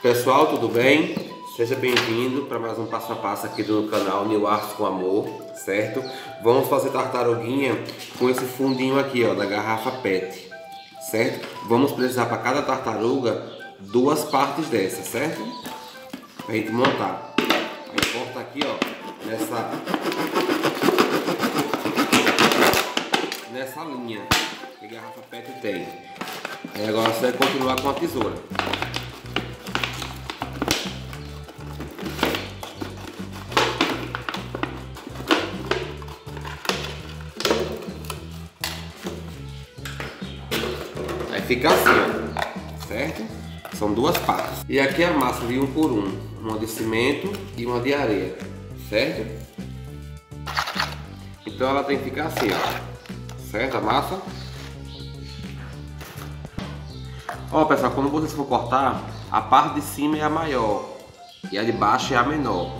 Pessoal, tudo bem? Seja bem-vindo para mais um passo a passo aqui do canal Nill Artes com Amor, certo? Vamos fazer tartaruguinha com esse fundinho aqui, ó, da garrafa PET, certo? Vamos precisar para cada tartaruga duas partes dessa, certo? Para a gente montar. Aí corta aqui, ó, nessa linha que a garrafa PET tem. Aí agora você vai continuar com a tesoura. Fica assim, ó, certo? São duas partes. E aqui a massa de um por um, uma de cimento e uma de areia, certo? Então ela tem que ficar assim, ó, certo? A massa. Ó, pessoal, quando vocês for cortar, a parte de cima é a maior e a de baixo é a menor,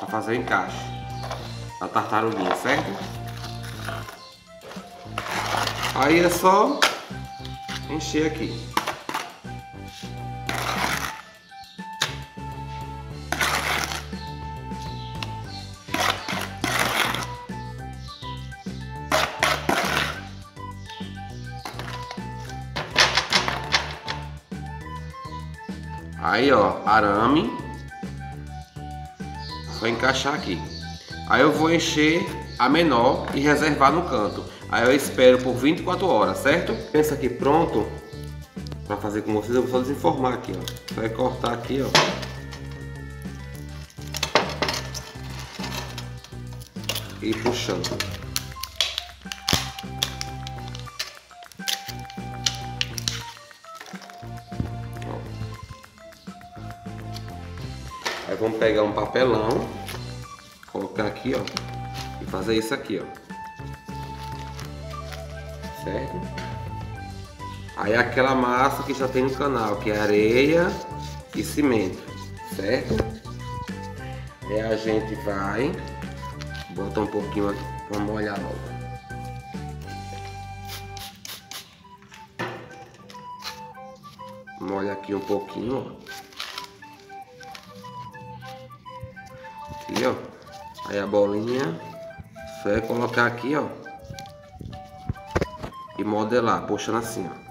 para fazer o encaixe da tartaruguinha, certo? Aí é só encher aqui. Aí, ó, arame. Só encaixar aqui. Aí eu vou encher a menor e reservar no canto. Aí eu espero por 24 horas, certo? Pensa aqui pronto para fazer com vocês. Eu vou só desenformar aqui, ó. Vai cortar aqui, ó. E puxando. Aí vamos pegar um papelão, colocar aqui, ó. E fazer isso aqui, ó, certo? Aí aquela massa que já tem no canal, que é areia e cimento, certo? Aí a gente vai botar um pouquinho aqui para molhar logo. Molha aqui um pouquinho, ó. Aqui, ó. Aí a bolinha. Só é colocar aqui, ó, e modelar, puxando assim, ó.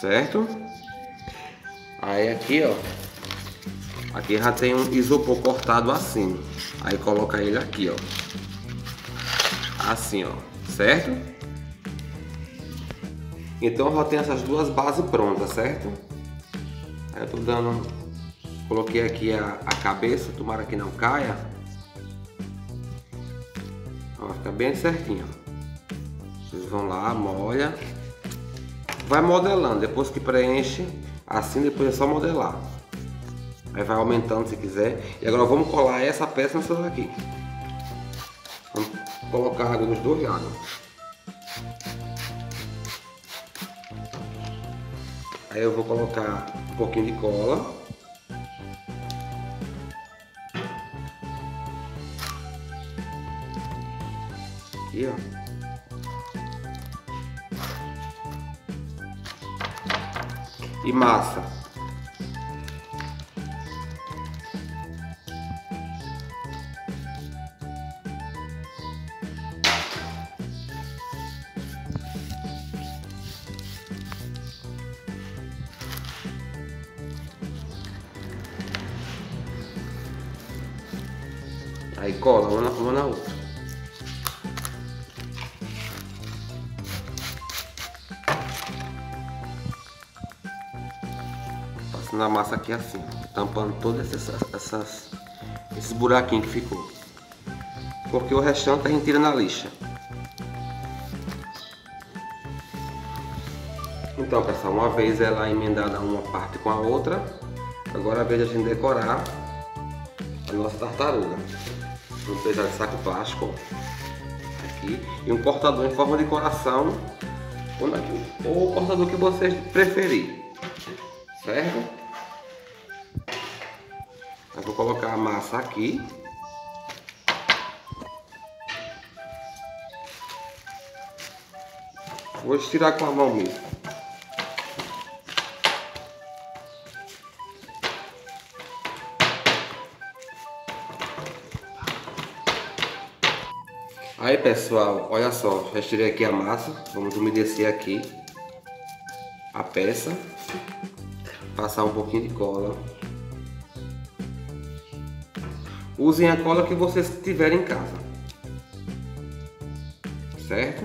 Certo? Aí aqui, ó, aqui já tem um isopor cortado assim. Aí coloca ele aqui, ó. Assim, ó. Certo? Então já tem essas duas bases prontas, certo? Aí eu tô dando, coloquei aqui a cabeça, tomara que não caia. Ó, fica bem certinho. Vocês vão lá, molha, vai modelando. Depois que preenche, assim depois é só modelar. Aí vai aumentando se quiser. E agora vamos colar essa peça nessa daqui. Vamos colocar água nos dois lados. Aí eu vou colocar um pouquinho de cola. Aqui, ó. E massa. Aí cola uma na outra. Passando a massa aqui assim, tampando todos esses buraquinhos que ficou. Porque o restante a gente tira na lixa. Então, pessoal, uma vez ela emendada uma parte com a outra, agora é a vez de a gente decorar a nossa tartaruga. Vamos precisar de saco plástico, ó, aqui, e um cortador em forma de coração, ou o cortador que vocês preferirem, certo? Eu vou colocar a massa aqui. Vou estirar com a mão mesmo. Aí, pessoal, olha só, já estirei aqui a massa. Vamos umedecer aqui a peça. Passar um pouquinho de cola. Usem a cola que vocês tiverem em casa, certo?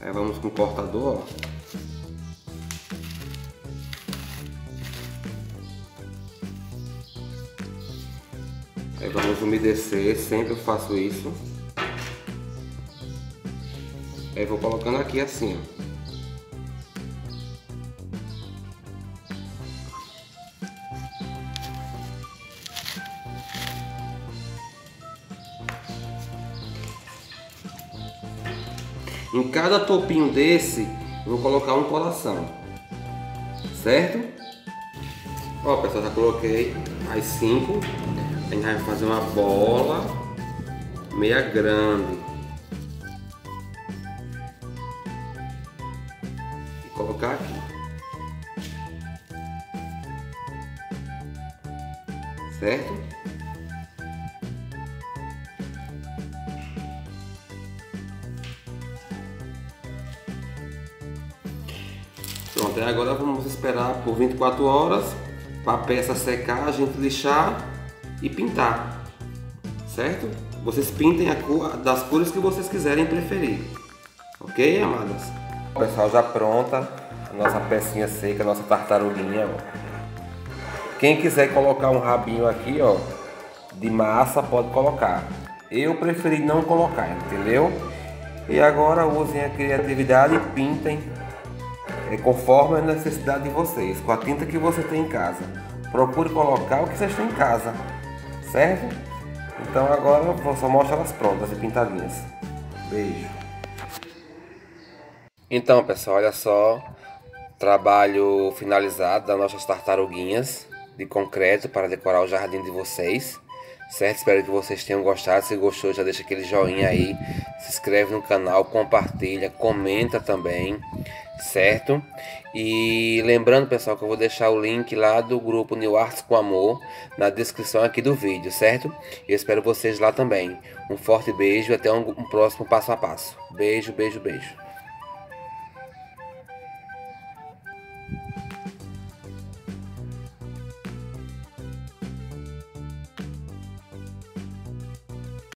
Aí vamos com o cortador, ó. Aí vamos umedecer, sempre eu faço isso. Aí vou colocando aqui assim, ó. Em cada topinho desse, eu vou colocar um coração, certo? Ó, pessoal, já coloquei as 5. A gente vai fazer uma bola meia grande. E colocar aqui, certo? Pronto, agora vamos esperar por 24 horas para a peça secar, a gente lixar e pintar, certo? Vocês pintem a cor, das cores que vocês quiserem preferir, ok, amadas? Pessoal, já pronta a nossa pecinha seca, a nossa tartaruguinha, ó. Quem quiser colocar um rabinho aqui, ó, de massa, pode colocar. Eu preferi não colocar, entendeu? E agora usem a criatividade e pintem conforme a necessidade de vocês, com a tinta que você tem em casa. Procure colocar o que vocês têm em casa, certo? Então agora eu vou só mostrar elas prontas e pintadinhas. Beijo. Então, pessoal, olha só, trabalho finalizado das nossas tartaruguinhas de concreto para decorar o jardim de vocês, certo? Espero que vocês tenham gostado. Se gostou, já deixa aquele joinha aí, se inscreve no canal, compartilha, comenta também, certo? E lembrando, pessoal, que eu vou deixar o link lá do grupo Nill Artes com Amor na descrição aqui do vídeo, certo? Eu espero vocês lá também. Um forte beijo e até um próximo passo a passo. Beijo, beijo, beijo.